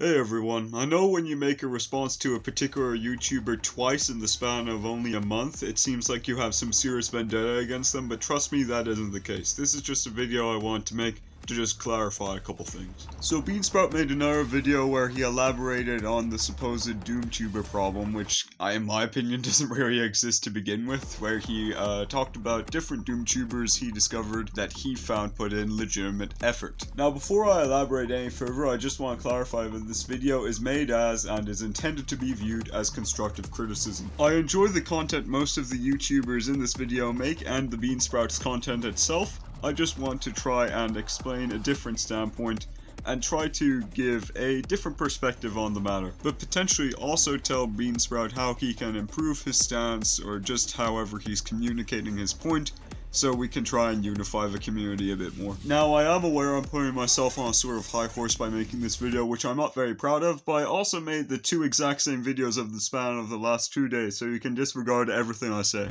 Hey everyone, I know when you make a response to a particular YouTuber twice in the span of only a month, it seems like you have some serious vendetta against them, but trust me, that isn't the case. This is just a video I want to make to just clarify a couple things. So Beansprout made another video where he elaborated on the supposed DoomTuber problem, which in my opinion doesn't really exist to begin with, where he talked about different DoomTubers he discovered that he found put in legitimate effort. Now before I elaborate any further, I just want to clarify that this video is made as and is intended to be viewed as constructive criticism. I enjoy the content most of the YouTubers in this video make and the Beansprout's content itself. I just want to try and explain a different standpoint and try to give a different perspective on the matter, but potentially also tell Beansprout how he can improve his stance or just however he's communicating his point, so we can try and unify the community a bit more. Now I am aware I'm putting myself on a sort of high horse by making this video, which I'm not very proud of, but I also made the two exact same videos of the span of the last 2 days, so you can disregard everything I say.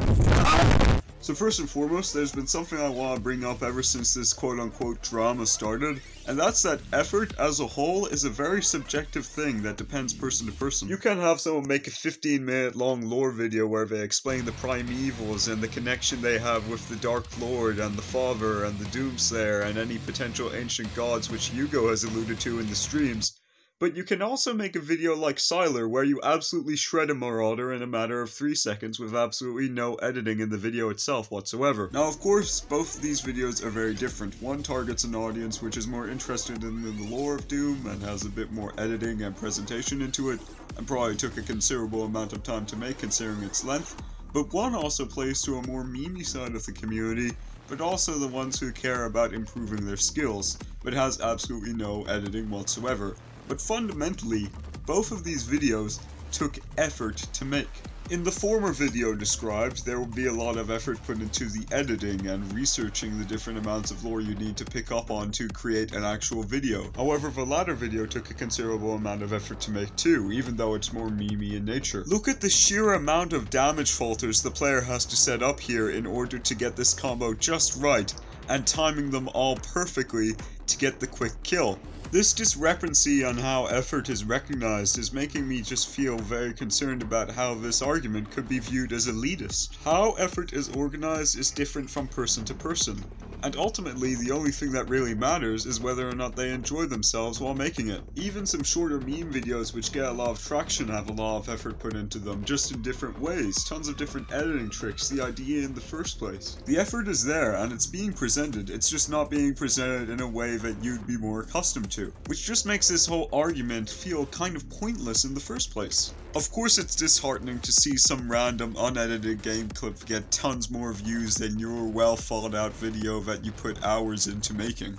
So first and foremost, there's been something I want to bring up ever since this quote-unquote drama started, and that's that effort as a whole is a very subjective thing that depends person to person. You can have someone make a 15-minute long lore video where they explain the primevals and the connection they have with the Dark Lord and the Father and the Doomslayer and any potential ancient gods which Hugo has alluded to in the streams, but you can also make a video like Siler where you absolutely shred a marauder in a matter of 3 seconds with absolutely no editing in the video itself whatsoever. Now of course, both of these videos are very different. One targets an audience which is more interested in the lore of Doom and has a bit more editing and presentation into it, and probably took a considerable amount of time to make considering its length, but one also plays to a more memey side of the community, but also the ones who care about improving their skills, but has absolutely no editing whatsoever. But fundamentally, both of these videos took effort to make. In the former video described, there will be a lot of effort put into the editing and researching the different amounts of lore you need to pick up on to create an actual video. However, the latter video took a considerable amount of effort to make too, even though it's more meme-y in nature. Look at the sheer amount of damage falters the player has to set up here in order to get this combo just right, and timing them all perfectly to get the quick kill. This discrepancy on how effort is recognized is making me just feel very concerned about how this argument could be viewed as elitist. How effort is organized is different from person to person, and ultimately the only thing that really matters is whether or not they enjoy themselves while making it. Even some shorter meme videos which get a lot of traction have a lot of effort put into them, just in different ways, tons of different editing tricks, the idea in the first place. The effort is there and it's being presented, it's just not being presented in a way that you'd be more accustomed to. Which just makes this whole argument feel kind of pointless in the first place. Of course it's disheartening to see some random unedited game clip get tons more views than your well thought out video that you put hours into making.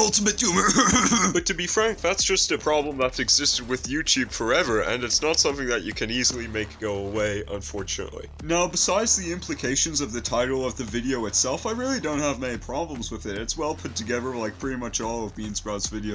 Ultimate humor. But to be frank, that's just a problem that's existed with YouTube forever, and it's not something that you can easily make go away, unfortunately. Now besides the implications of the title of the video itself, I really don't have many problems with it. It's well put together like pretty much all of Beansprout's videos.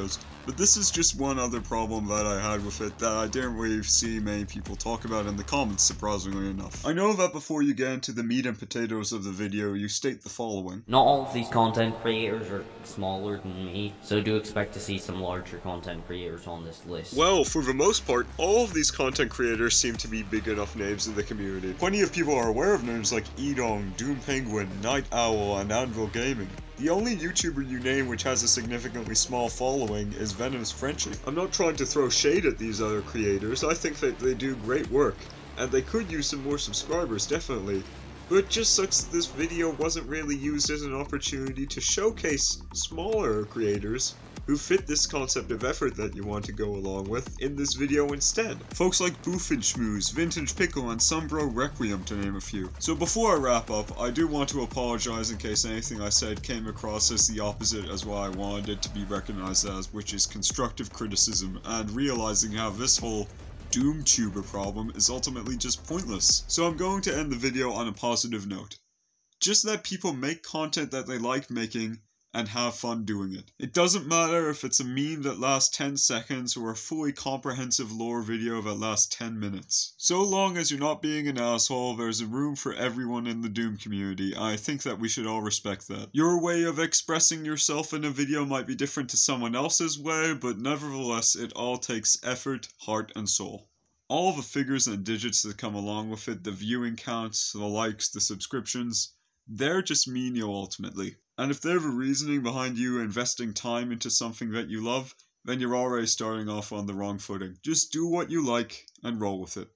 But this is just one other problem that I had with it that I didn't really see many people talk about in the comments, surprisingly enough. I know that before you get into the meat and potatoes of the video, you state the following. Not all of these content creators are smaller than me, so do expect to see some larger content creators on this list. Well, for the most part, all of these content creators seem to be big enough names in the community. Plenty of people are aware of names like Edong, Doom Penguin, Night Owl, and Anvil Gaming. The only YouTuber you name which has a significantly small following is VenomousFrenchie. I'm not trying to throw shade at these other creators, I think that they do great work, and they could use some more subscribers, definitely. But it just sucks that this video wasn't really used as an opportunity to showcase smaller creators who fit this concept of effort that you want to go along with in this video instead. Folks like Boofenshmooz, Vintage Pickle, and SUNBRO REQUIEM to name a few. So before I wrap up, I do want to apologize in case anything I said came across as the opposite as what I wanted it to be recognized as, which is constructive criticism, and realizing how this whole DoomTuber problem is ultimately just pointless. So I'm going to end the video on a positive note. Just that people make content that they like making, and have fun doing it. It doesn't matter if it's a meme that lasts 10 seconds or a fully comprehensive lore video that lasts 10 minutes. So long as you're not being an asshole, there's a room for everyone in the Doom community. I think that we should all respect that. Your way of expressing yourself in a video might be different to someone else's way, but nevertheless, it all takes effort, heart, and soul. All the figures and digits that come along with it, the viewing counts, the likes, the subscriptions, they're just menial ultimately. And if they're the reasoning behind you investing time into something that you love, then you're already starting off on the wrong footing. Just do what you like and roll with it.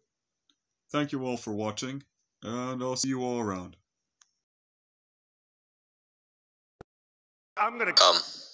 Thank you all for watching, and I'll see you all around. I'm gonna